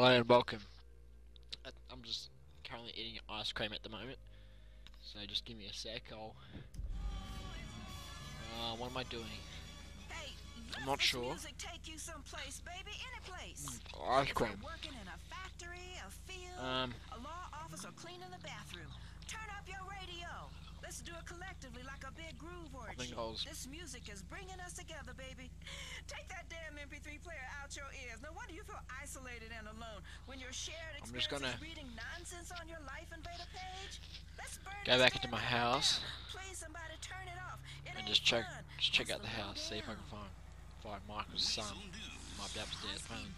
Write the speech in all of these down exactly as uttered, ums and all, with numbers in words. Hello and welcome. I'm just currently eating ice cream at the moment, so just give me a sec. I'll. Uh, what am I doing? Hey, I'm not sure. Music take you someplace, baby, any place. Mm, ice cream. Working in a factory, a field, um, a law office, or cleaning the bathroom. Turn up your radio. Let's do it collectively like a big groove orgy. I think I was... This music is bringing us together, baby. Take that damn M P three player out your ears. No wonder you feel isolated and alone when you're shared I'm just gonna reading nonsense on your life invader page. Let's burn go back into my house. Please somebody turn it off. It and just check fun. just check out the house, see if I can find find Michael's son. Might be upstairs playing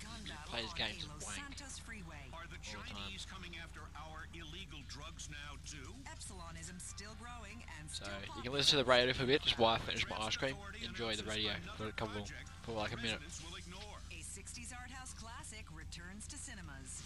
plays games and wank all the time. So you can listen to the radio for a bit, just while I finish my ice cream. Enjoy the radio for a couple for like a minute. A sixties art house classic returns to cinemas.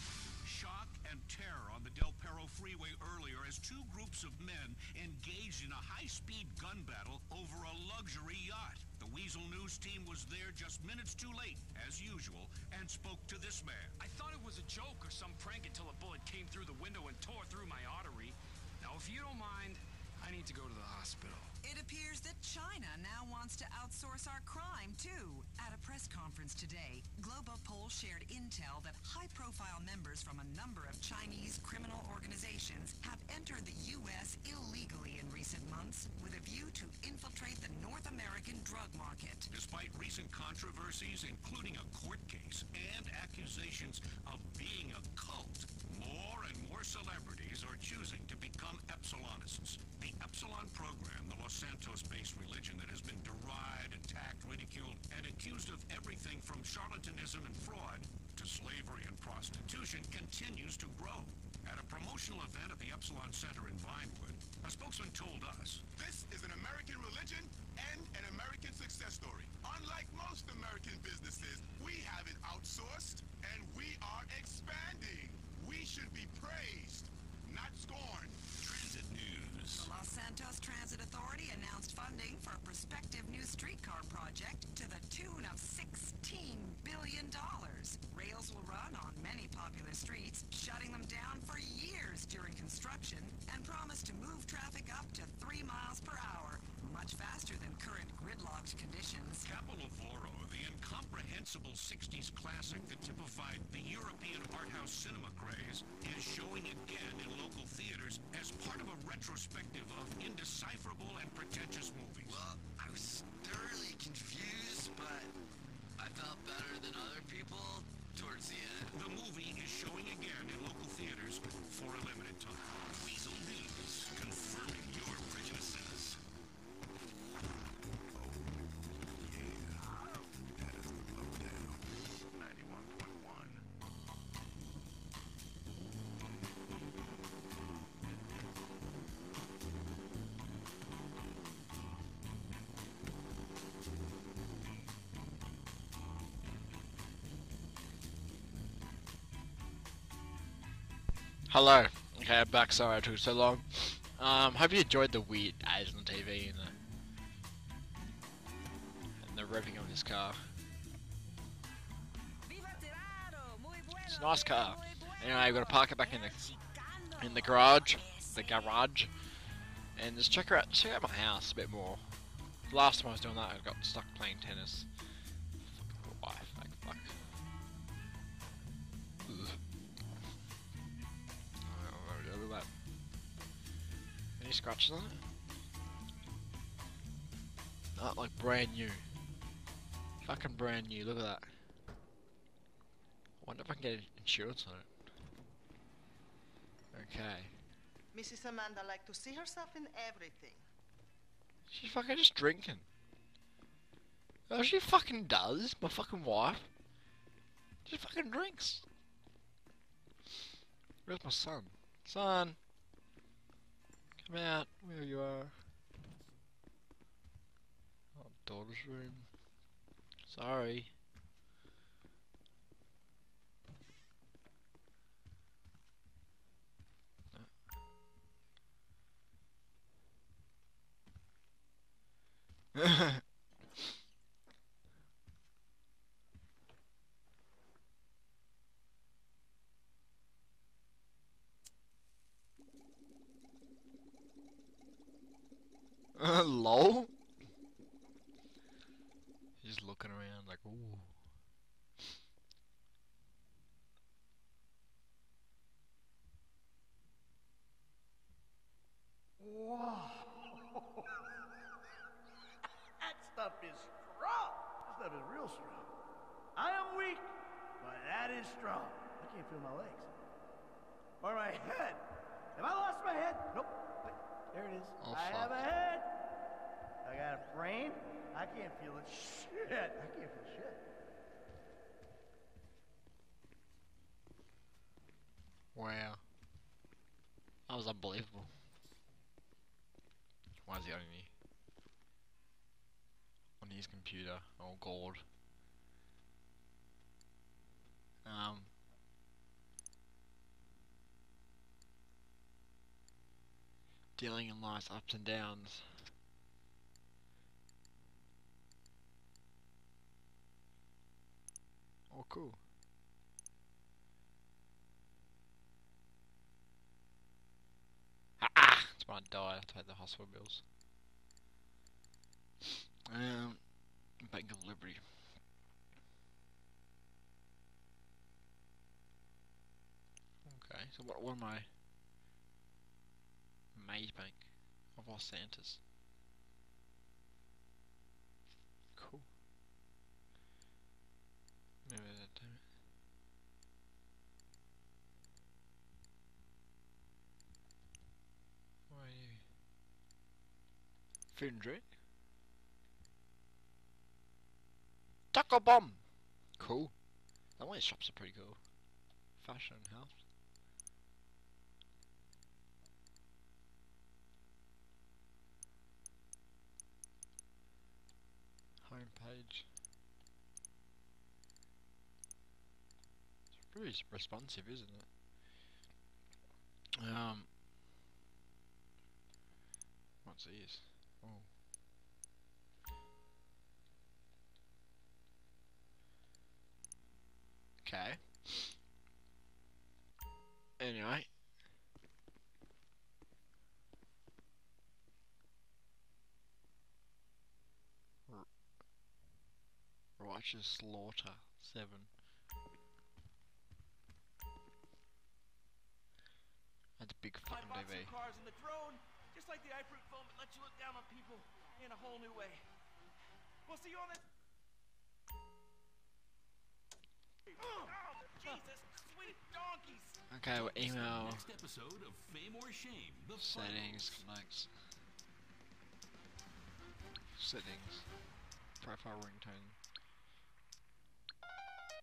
Shock and terror on the Del Perro Freeway earlier as two groups of men engaged in a high-speed gun battle over a luxury yacht. The Weasel news team was there just minutes too late, as usual, and spoke to this man. I thought it was a joke or some prank until a bullet came through the window and tore through my artery. Now, if you don't mind, I need to go to the hospital. It appears that China now wants to outsource our crime, too. At a press conference today, Globopol shared intel that high-profile members from a number of Chinese criminal organizations have entered the U S illegally in recent months with a view to infiltrate the North American drug market. Despite recent controversies, including a court case and accusations of being a cult, more and more celebrities are choosing to become Epsilonists. The Epsilon program, the Los Santos-based religion that has been derided, attacked, ridiculed, and accused of everything from charlatanism and fraud to slavery and prostitution, continues to grow. At a promotional event at the Epsilon Center in Vinewood, a spokesman told us, "This is an American religion and an American success story. Unlike most American businesses, we have it outsourced and we are expanding. We should be praised, not scorned." Transit news. The Los Santos Transit Authority announced funding for a prospective new streetcar project to the tune of sixteen billion dollars. Rails will run on many popular streets, shutting them down for years during construction, and promise to move traffic up to three miles per hour, much faster than current gridlocked conditions. Capolavoro, the incomprehensible sixties classic that typified the European art house cinema craze, is showing again in local theaters as part of a retrospective of indecipherable and pretentious movies. Well, I was thoroughly confused, but I felt better than other people towards the end. The movie is showing again in local theaters for a limited time. Weasel News, confirming your prejudices. Hello. Okay, I'm back. Sorry I took so long. Um, hope you enjoyed the weird ads on the T V and the, and the revving of this car. It's a nice car. Anyway, I've got to park it back in the in the garage, the garage, and just check out check out my house a bit more. Last time I was doing that, I got stuck playing tennis. Any scratches on it? Not like brand new. Fucking brand new, look at that. Wonder if I can get insurance on it. Okay. Missus Amanda like to see herself in everything. She's fucking just drinking. Oh, she fucking does, my fucking wife. She fucking drinks. Where's my son? Son! Come out, where you are. Oh, daughter's room. Sorry. No. Hello? Just looking around like, ooh. Whoa. That stuff is strong. That stuff is real strong. I am weak, but that is strong. I can't feel my legs. Or my head. Have I lost my head? Nope. There it is. Oh, I have a head. I got a brain. I can't feel it. Shit. I can't feel shit. Wow. That was unbelievable. Why is he on me? On his computer. Oh god. Um. Dealing in life's ups and downs. Oh, cool. Ah! It's when I die, I have to pay the hospital bills. Um, Bank of Liberty. Okay, so what, what am I? Maze Bank of Los Santos. Cool. Never that time. Why are you? Food and drink? Taco bomb! Cool. That one of the shops are pretty cool. Fashion and health. Homepage. It's pretty responsive, isn't it? Um, what's this? Oh, okay. Anyway. Righteous Slaughter seven. That's a big fucking T V. I bought some cars and the drone, just like the iFruit phone, that lets you look down on people in a whole new way. We'll see you on this. Oh, Jesus, sweet donkeys. Okay, well, email. Next episode of Fame or Shame. The settings, connects. Settings. Profile ringtone.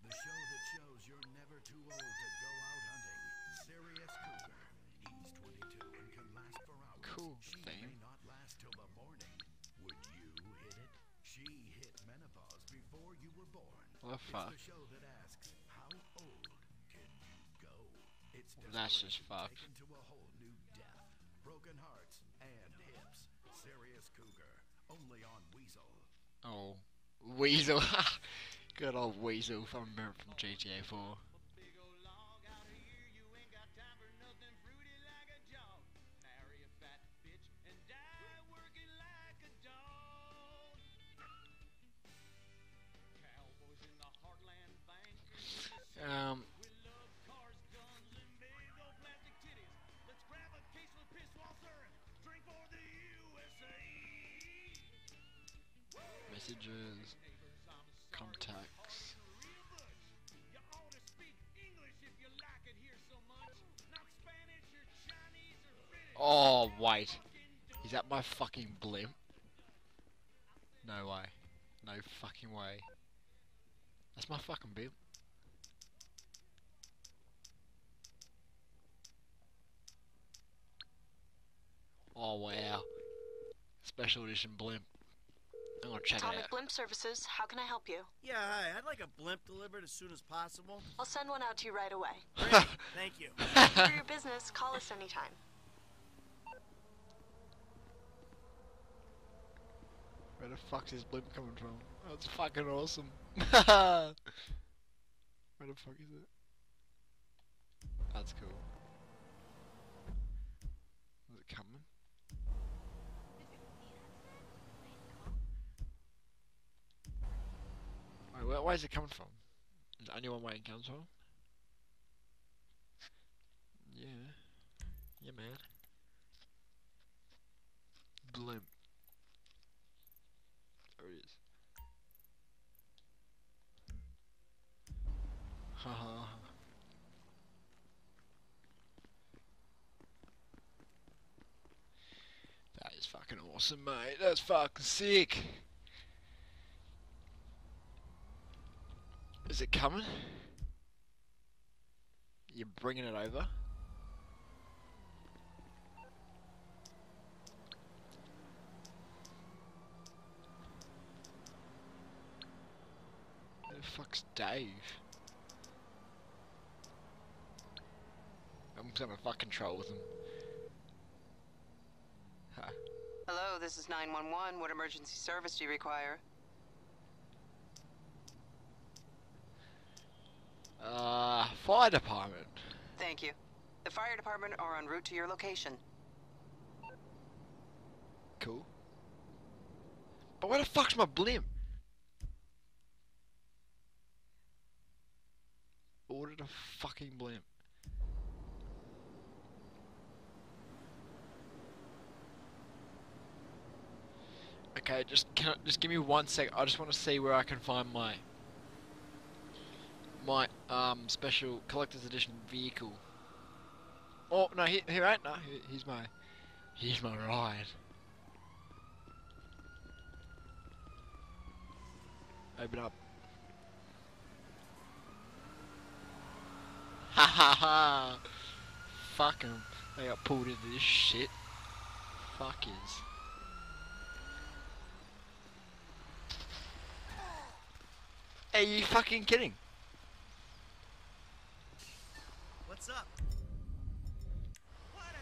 The show that shows you're never too old to go out hunting. Sirius Cougar. He's twenty-two and can last for hours. Cool she thing. May not last till the morning. Would you hit it? She hit menopause before you were born. What the fuck? It's the show that asks, how old can you go? It's that's just fucked. Taken to a whole new death. Broken hearts and hips. Sirius Cougar. Only on Weasel. Oh, Weasel. Good old Weasel from, remember, from G T A four. Um. Messages, contacts. You ought to speak English if you like it here so much. Not Spanish or Chinese or British. Oh wait. Is that my fucking blimp? No way. No fucking way. That's my fucking blimp. Oh wow. Special edition blimp. I'm gonna check it out. Atomic Blimp Services, how can I help you? Yeah, hi. I'd like a blimp delivered as soon as possible. I'll send one out to you right away. Great. Thank you. For your business, call us anytime. Where the fuck's this blimp coming from? That's fucking awesome. Where the fuck is it? That's cool. Is it coming? Where is it coming from? Is there anyone waiting council? Yeah. Yeah, man. Blimp. There it is. Haha. That is fucking awesome, mate. That's fucking sick. Is it coming? You're bringing it over? Who the fuck's Dave? I'm gonna fucking troll with him. Huh. Hello, this is nine one one. What emergency service do you require? Uh, fire department. Thank you. The fire department are en route to your location. Cool. But where the fuck's my blimp? Ordered a fucking blimp. Okay, just can I, just give me one sec. I just want to see where I can find my my um special collector's edition vehicle. Oh no, he he ain't. No, he, he's my he's my ride. Open up. Ha ha ha! Fuck 'em. They got pulled into this shit. Fuckers. Are you fucking kidding? What's up? What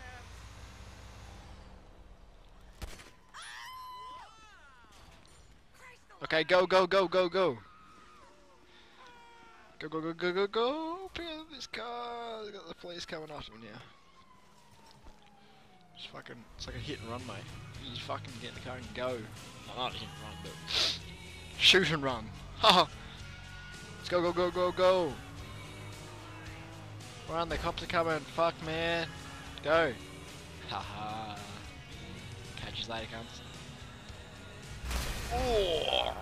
up? Okay, go, go, go, go, go. Go, go, go, go, go, go. Pick up this car. They got the police coming after me now. It's fucking, it's like a hit and run, mate. You just fucking get in the car and go. Well, not hit and run, but shoot and run. Haha. Let's go, go, go, go, go! We're on, the cops are coming, fuck man! Go! Haha! Catch you later, cunts. Oh!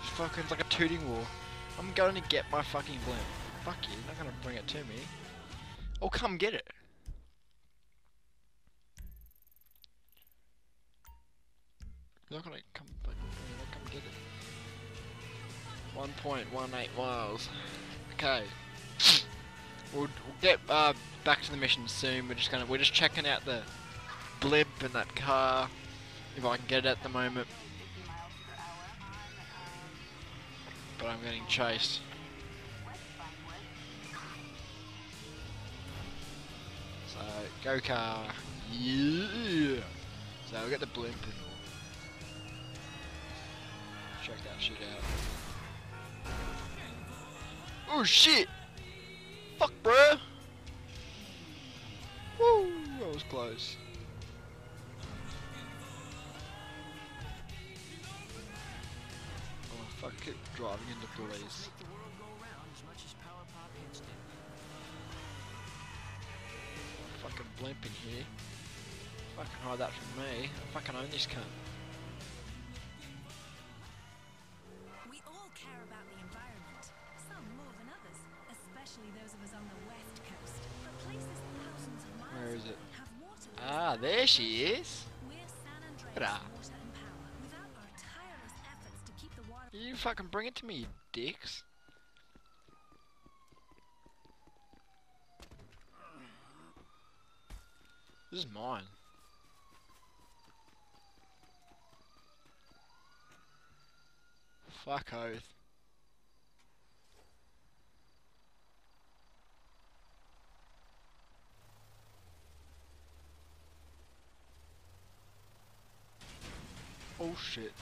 Just fucking, it's like a tooting war. I'm going to get my fucking blimp. Fuck you, you're not going to bring it to me. Oh, come get it! You're not gonna come, like, not come get it. one point one eight miles. Okay. We'll, we'll get uh, back to the mission soon. We're just gonna, we're just checking out the blimp and that car. If I can get it at the moment. But I'm getting chased. So go car. Yeah. So we'll get the blimp and all. Check that shit out. Oh shit! Fuck, bruh! Woo! I was close. Oh fuck, keep driving into police. Fucking blimp in here. Fucking hide that from me. I fucking own this cunt. Where is it? Ah, there she is. Bra. You fucking bring it to me, you dicks. This is mine. Fuck oath. Oh shit.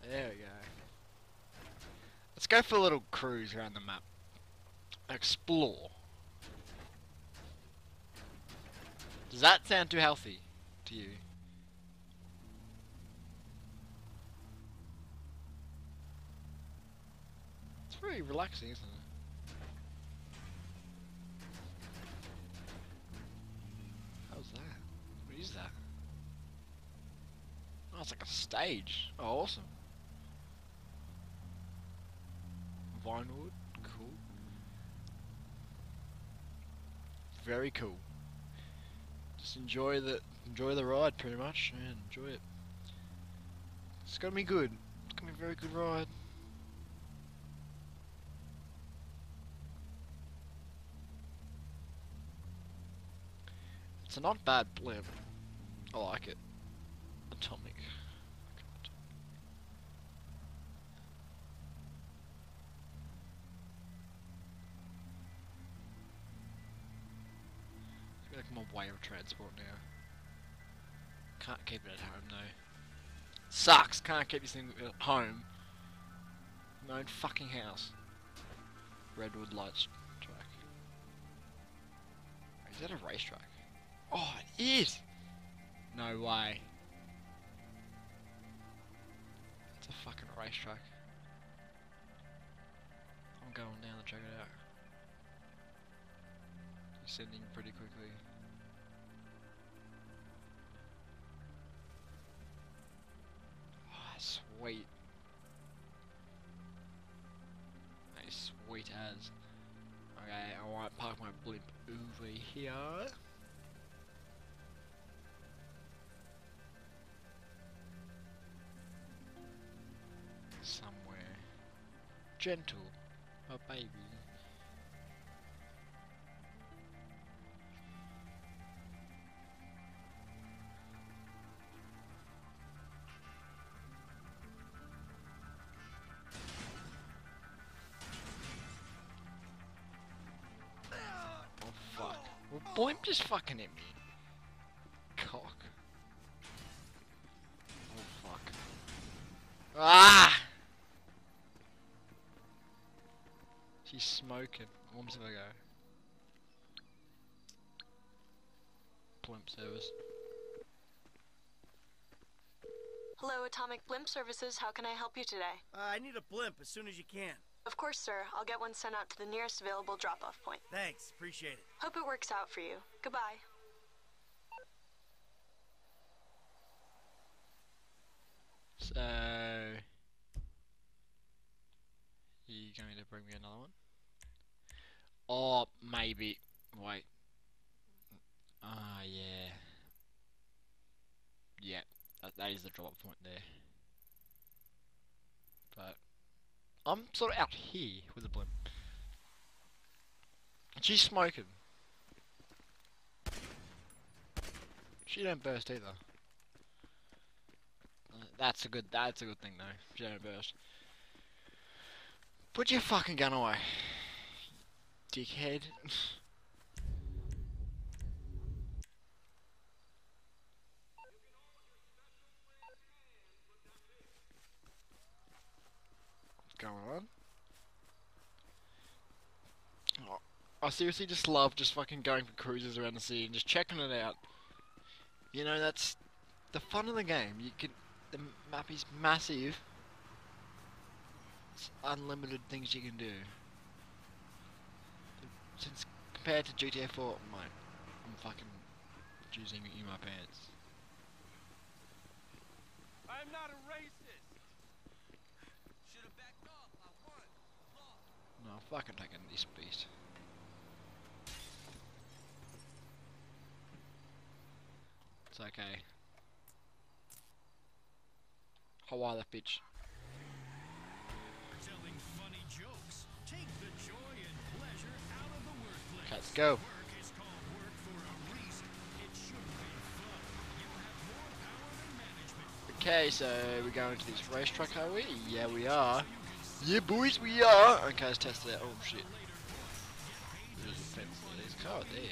There we go. Let's go for a little cruise around the map. Explore. Does that sound too healthy? up to you. It's very relaxing, isn't it? How's that? What is that? Oh, it's like a stage. Oh, awesome. Vinewood, cool. Very cool. Just enjoy the enjoy the ride, pretty much, and enjoy it. It's gonna be good. It's gonna be a very good ride. It's a not bad blimp. I like it. Atomic. Like my way of transport now. Can't keep it at home though. Sucks. Can't keep this thing at home. My own fucking house. Redwood Lights track. Is that a racetrack? Oh, it is. No way. It's a fucking racetrack. I'm going down to check it out. Descending pretty quickly. Ah, oh, sweet. That is sweet as. Okay, I want to park my blimp over here. Somewhere. Gentle. My baby. Blimp just fucking hit me. Cock. Oh fuck. Ah! She's smoking. Where's gonna go? Blimp service. Hello, Atomic Blimp Services. How can I help you today? Uh, I need a blimp as soon as you can. Of course, sir. I'll get one sent out to the nearest available drop-off point. Thanks. Appreciate it. Hope it works out for you. Goodbye. So... you going to bring me another one? Or maybe... wait. Ah, oh, yeah. Yeah. That, that is the drop-off point there. But... I'm sort of out here with a blimp. She's smoking. She don't burst either. Uh, that's a good. That's a good thing though. She don't burst. Put your fucking gun away, dickhead. Going on. Oh, I seriously just love just fucking going for cruises around the city and just checking it out. You know, that's the fun of the game. You can, the map is massive. It's unlimited things you can do. Since compared to G T A four, mate, I'm fucking choosing in my pants. I'm not a racist. No, I'm fucking taking this beast. It's okay. How are that bitch? Telling funny jokes. Take the joy and pleasure out of the workplace. Let's go. Okay, so we're going to this racetrack, are we? Yeah, we are. Yeah, boys, we are. Okay, let's test that. Oh shit! There's a fence for this car there.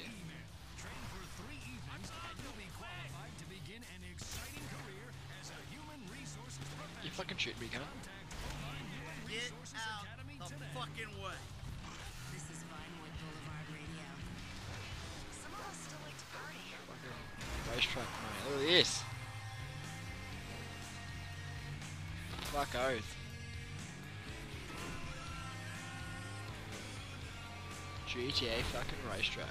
You fucking shit me, cunt. Get out the fucking way. This is Vinewood Boulevard Radio. Some of us still like to party. racetrack mate. Look at this. Fuck oath. G T A fucking racetrack.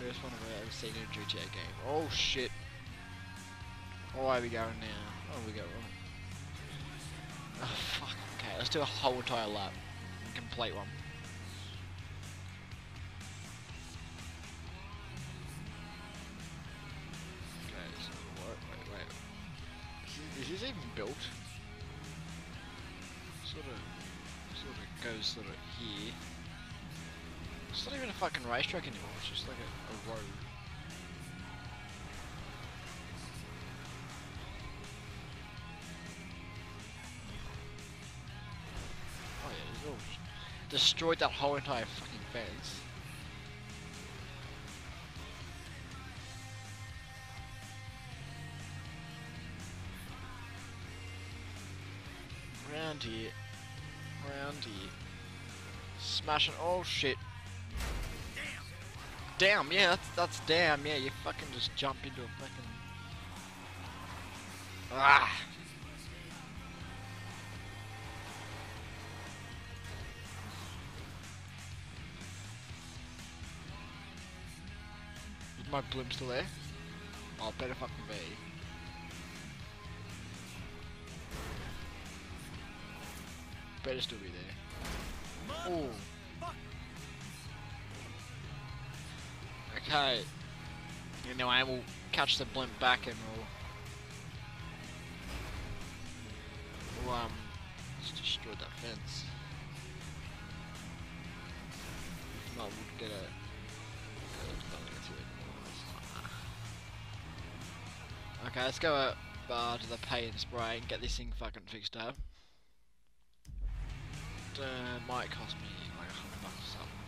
First one I've ever seen in a G T A game. Oh shit. Oh, where are we going now? Oh, we go wrong. Oh fuck. Okay, let's do a whole entire lap. And complete one. Is this even built? Sort of, sort of goes sort of here. It's not even a fucking racetrack anymore, it's just like a, a road. Oh yeah, it's all destroyed that whole entire fucking fence. Round here, round here, smashing. Oh shit! Damn, damn yeah, that's that's damn, yeah. You fucking just jump into a fucking ah. Is my blimp still there? Oh, better fucking be. Better still be there. Oh. Okay. You know, I will catch the blimp back and we'll. We'll, um. Just destroy that fence. If not, we'll get a. Okay, let's go up, uh, to the pay and spray and get this thing fucking fixed up. Uh, might cost me like a hundred bucks or something.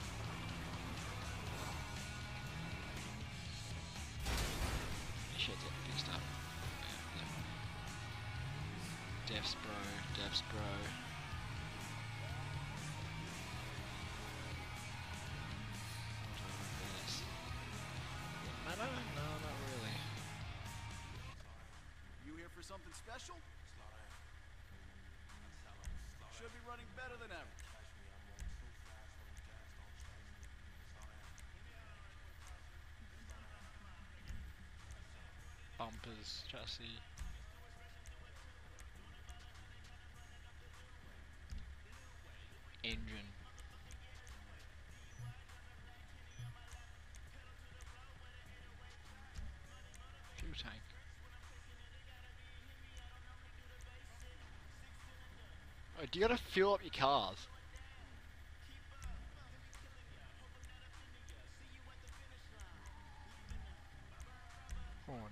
Shit, get fixed up. Yeah, yeah. Defs bro, defs bro. I don't know, not really. You here for something special? Should be running better than ever. Bumpers, chassis. Engine. Fuel tank. Do you gotta fuel up your cars? Come on.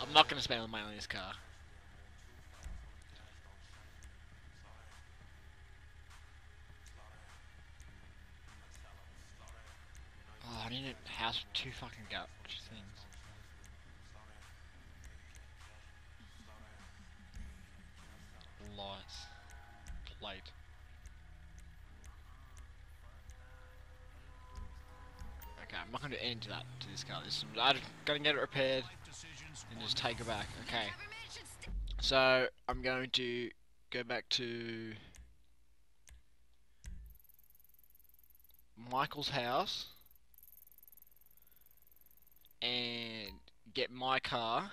I'm not gonna spend money on this car. I need a house with two fucking gut things. Lights. Plate. Okay, I'm not going to end that to this car. This, I'm going to get it repaired and just take it back. Okay. So, I'm going to go back to Michael's house and get my car.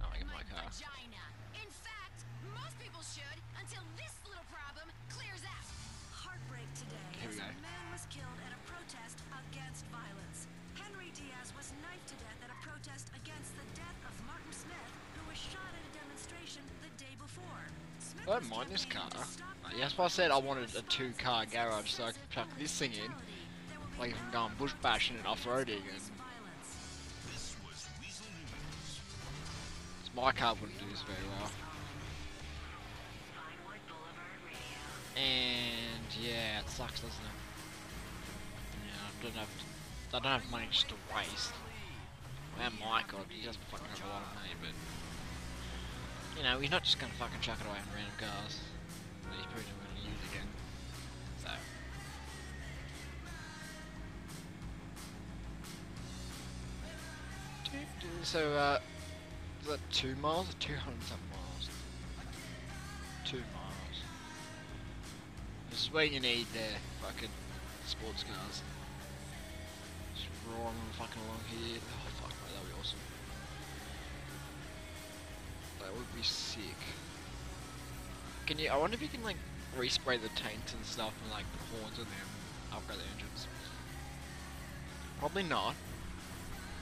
Oh, I get my, my car. Vagina. In fact, most people should until this little problem clears out. Heartbreak today. Here we go. A man was killed at a protest against violence. Henry Diaz was knifed to death at a protest against the death of Martin Smith, who was shot at a demonstration the day before. Smith I don't mind this car. Like, that's why I said I wanted a two-car garage so I could chuck this thing in. Like if I'm going bush bashing and off-roading. And my car wouldn't do this very well. And yeah, it sucks, doesn't it? Yeah, I don't have, I don't have money just to waste. Man, my god, he does fucking have a lot of money, but you know, he's not just gonna fucking chuck it away in random cars. that you probably never really use again. So So, uh, is that two miles or two hundred and something miles? Two miles. This is where you need the fucking sports cars. Just roaring fucking along here. Oh fuck, mate, that would be awesome. That would be sick. Can you, I wonder if you can like respray the tanks and stuff and like put horns on them, upgrade the engines. Probably not.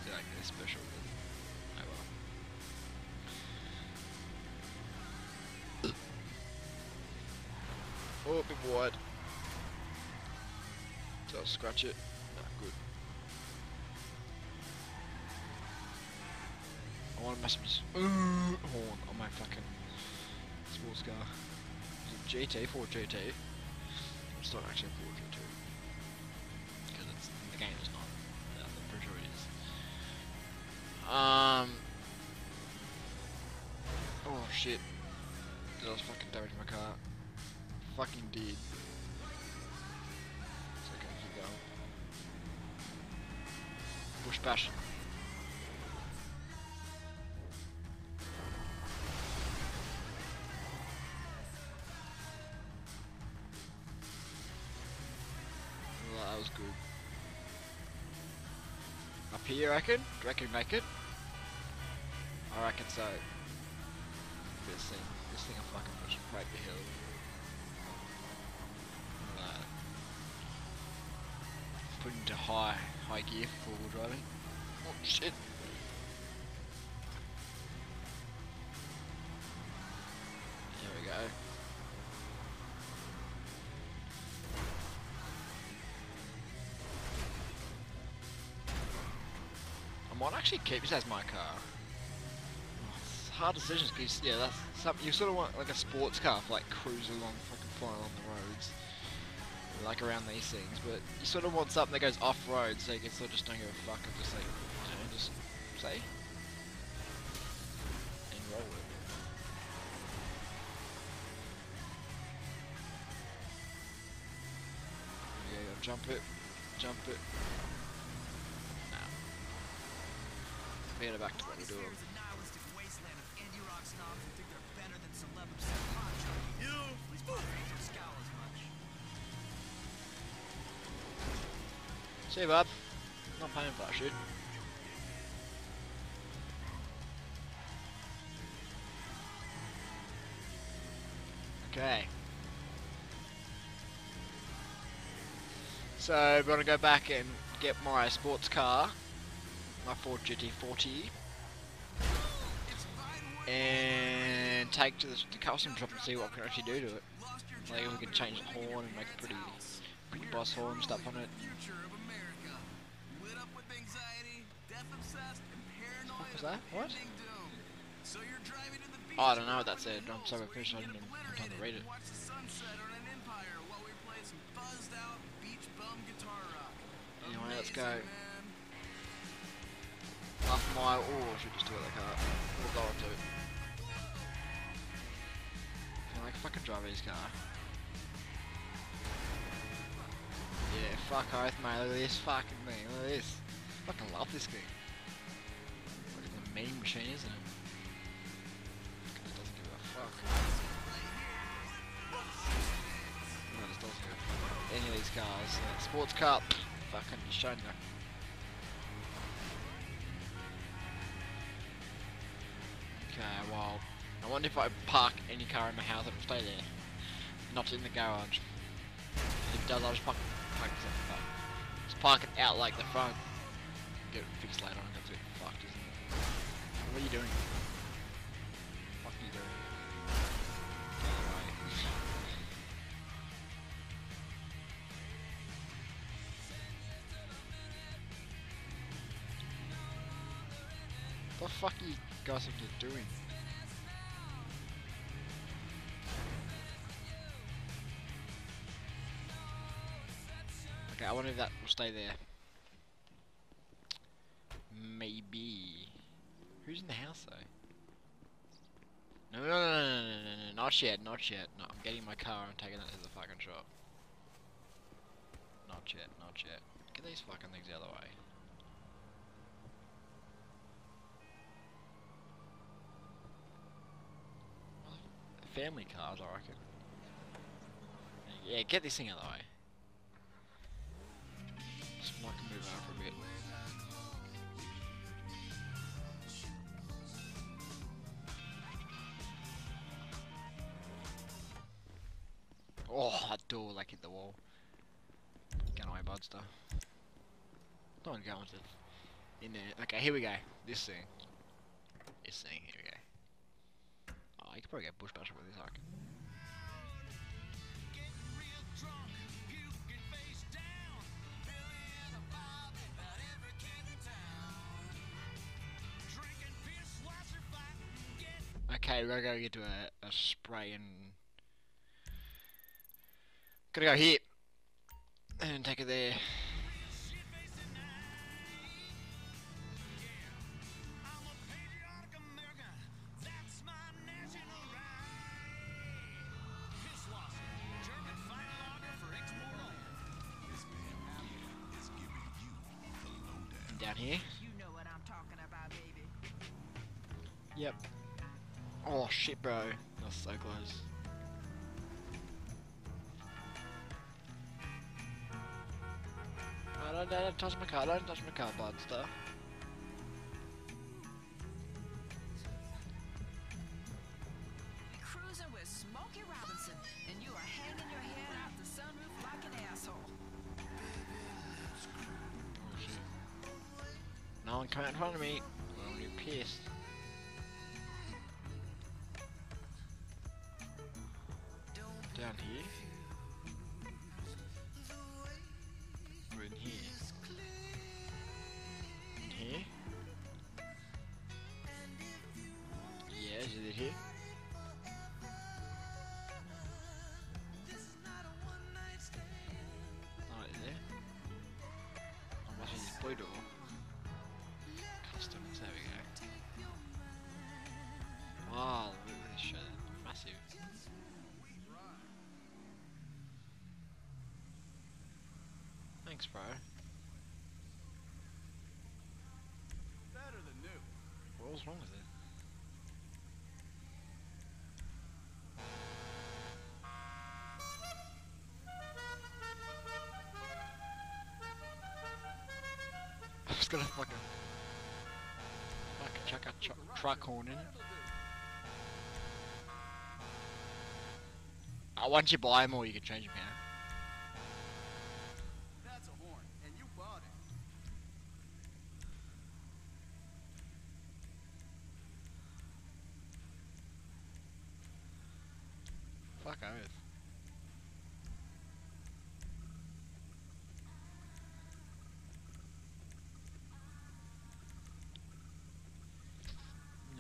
They're like they're special. Oh well. Oh, a bit wide. So I'll scratch it. Ah, good. I want to mess with horn on my fucking sports car. It's a G T, Ford G T. It's not actually a Ford G T. Because it's in the game, it's not. I'm pretty sure it is. Um. Oh shit. That was fucking damaging my car. Fucking did. So I can keep going. Bush bash. Well, that was good. Up here, I reckon? Do you reckon we make it? I reckon so. This thing, this thing will fucking push right the hill. Uh, put into high, high gear for four-wheel driving. Oh shit! There we go. I might actually keep this as my car. Hard decisions because yeah, that's something you sort of want, like a sports car for like cruise along, fucking flying along the roads, like around these things. But you sort of want something that goes off road, so you can sort of just don't give a fuck and just like, you know, just say and roll with it. Yeah, yeah, jump it, jump it. Nah, we had it back to what we do. See you, bub. Not paying for that shit. Okay. So I'm gonna go back and get my sports car, my Ford G T forty, and take to the, the custom shop and see what I can actually do to it. Like we can change the horn and make a pretty, pretty boss horn and stuff on it. What was that? What? Oh, I don't know what that said. I'm so confused. I didn't have time to read it. Anyway, let's go. Half a mile. Oh, I should just do it like that. We'll go on to it. Can I like fucking drive his car? Yeah, fuck oath, mate. Look at this fucking thing. Look at this. I fucking love this thing. Look at the mean machine, isn't it? It doesn't give a fuck. No, it just doesn't give a fuck. Any of these cars. Like sports car. Fucking shine you. Okay, well, I wonder if I park any car in my house, it'll stay there. Not in the garage. If it does, I'll just park, park this out the front. Just park it out like the front. Get it fixed later on, that's a bit fucked, isn't it? What are you doing? What the fuck are you doing? Get away. What the fuck are you guys think you're doing? Okay, I wonder if that will stay there. Maybe. Who's in the house though? No, no, no, no, no, no, no, not yet, not yet. No, I'm getting my car and taking it to the fucking shop. Not yet, not yet. Get these fucking things out of the way. Family cars, I reckon. Yeah, get this thing out of the way. Just might move on for a bit. Oh, that door like hit the wall. Get away, budster. Don't go into in there. Okay, here we go. This thing. This thing. Here we go. Oh, you could probably get bush basher with this arc. Okay, we gotta go get to a, a spray and. Gotta go here and take it there. And down here. You know what I'm talking about, baby. Yep. Oh shit, bro. That's so close. No, no, don't touch my car, don't touch my car, bud stuff. Cruising with Smokey Robinson, and you are hanging your head out the sunroof like an asshole. Oh shit. No one come out in front of me. Well, you're pissed. Down here. In here. In here. Yeah, is it here? Oh, is there? I'm watching this blue door. Customs, there we go. Oh, look at this shit. Massive. Thanks, bro. Better than new. What was wrong with it? I'm just gonna fucking fucking chuck a tr truck horn in it. Oh, once you buy them all, you can change them now. Fuck earth.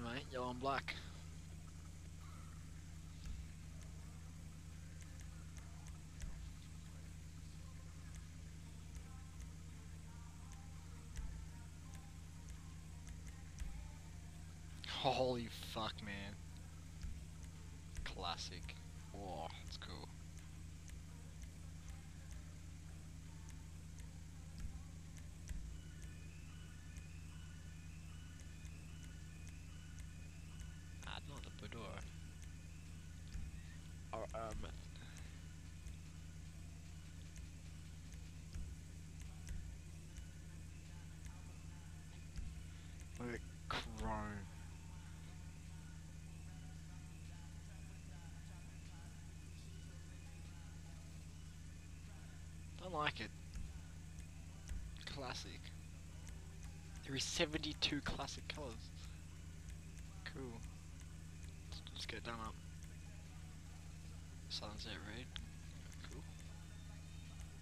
Mate, you're on black. Holy fuck, man. Classic. Whoa, that's cool. Ah, not the door. Or um. Look at Chrome. I like it. Classic. There is seventy-two classic colours. Cool. Let's, let's get it done up. Sunset red. Cool.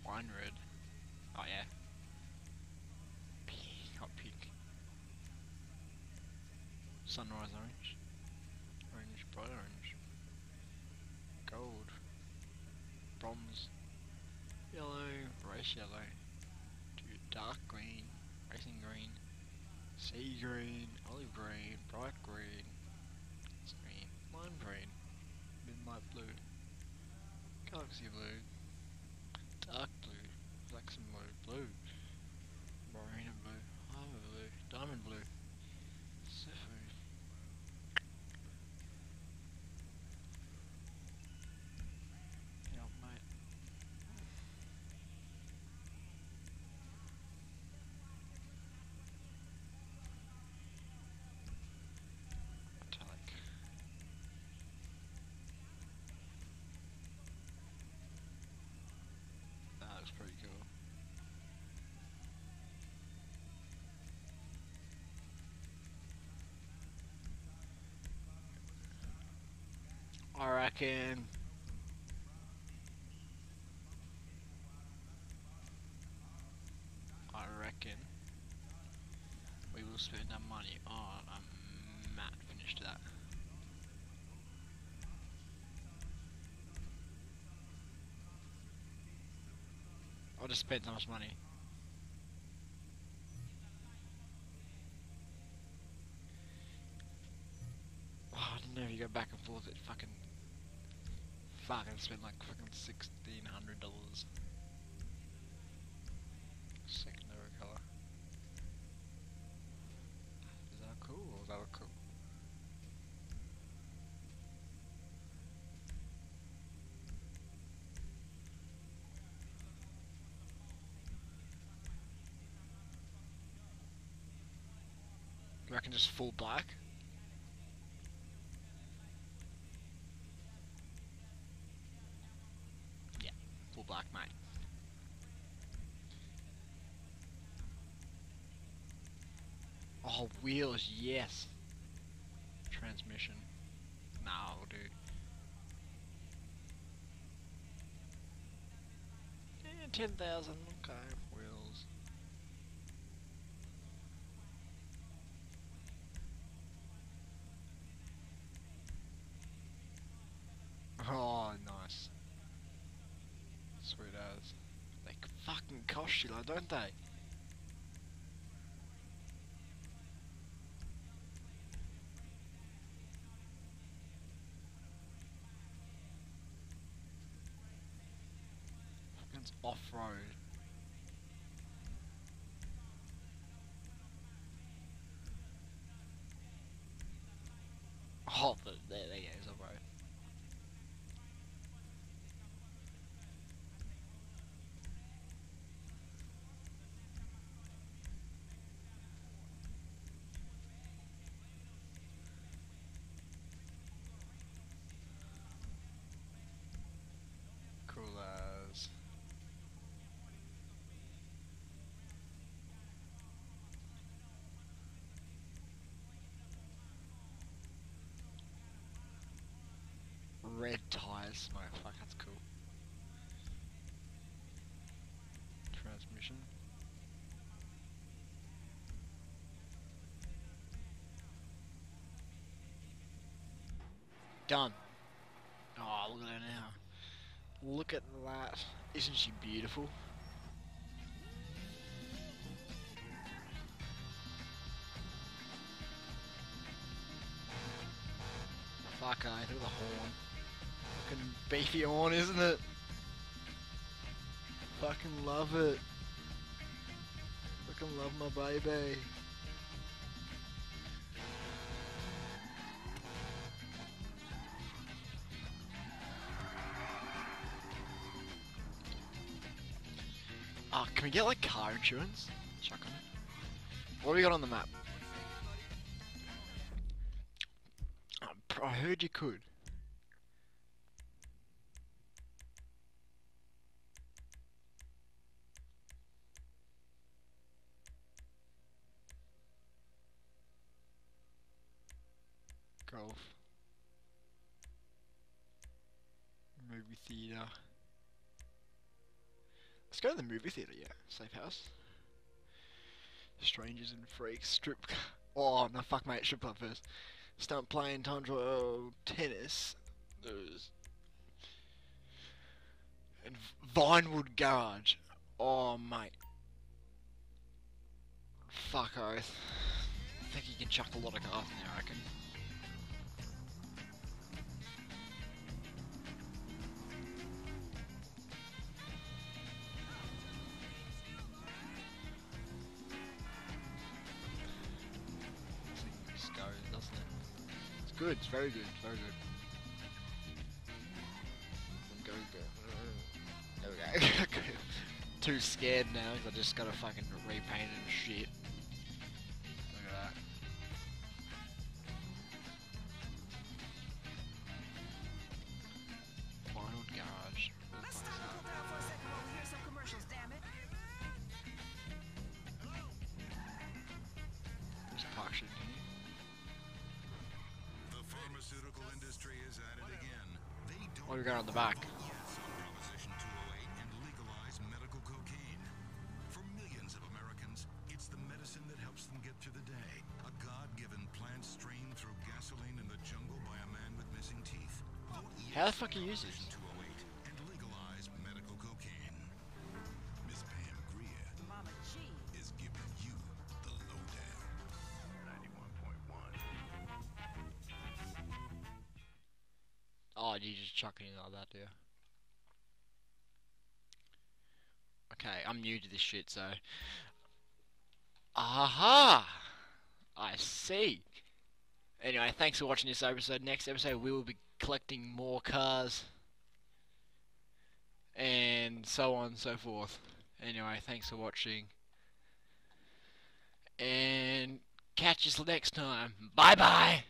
Wine red. Oh yeah. Pink. Hot pink. Sunrise orange. Orange, bright orange. Gold. Bronze. Yellow, race yellow, to dark green, racing green, sea green, olive green, bright green, green, lime membrane, midnight blue, galaxy blue, dark blue, black and blue, blue, marina blue, harbor blue, diamond blue, sapphire. Pretty cool. I reckon I reckon we will spend our money on a map. Finish that. I'll just spend that much money. Oh, I didn't know if you go back and forth, it fucking... Fuck, I spent like fucking sixteen hundred dollars. Secondary colour. Does that look cool or does that look cool? I reckon just full black. Yeah, full black, mate. Oh, wheels, yes. Transmission. Nah, I'll do. Yeah, ten thousand. Okay, wheels. Oh, nice. Sweet as. They fucking cost you, like, don't they? Fucking off-road. Oh, but there they go, off-road. Red tires, smoke, fuck, that's cool. Transmission. Done. Oh, look at her now. Look at that. Isn't she beautiful? Fuck, I look at the horn. Fucking beefy horn, isn't it? Fucking love it. Fucking love my baby. Ah, oh, can we get like car insurance? Chuck on it. What do we got on the map? I heard you could. Golf, movie theater. Let's go to the movie theater. Yeah, safe house. Strangers and freaks. Strip. Oh no, fuck, mate. Strip club first. Start playing tundra tennis. Those and Vinewood Garage. Oh mate, fuck oath. I think you can chuck a lot of cars in there, I reckon. good, it's very good, very good. I'm going to... There we go. Too scared now because I just got to fucking repaint and shit. Look at that. Vinewood Garage. Let's stop and cool down for a second while we hear some commercials, damn it. There's park shit in here. The pharmaceutical industry is at it again. They don't... What do we got on the back? How the fuck do you use this? And legalize medical cocaine. Miss Pam Grier is giving you the lowdown. ninety-one point one. Oh, you just chuck it in like that, yeah. Okay, I'm new to this shit, so. Aha! I see. Anyway, thanks for watching this episode. Next episode, we will be collecting more cars and so on and so forth. Anyway, thanks for watching and catch us next time. Bye bye.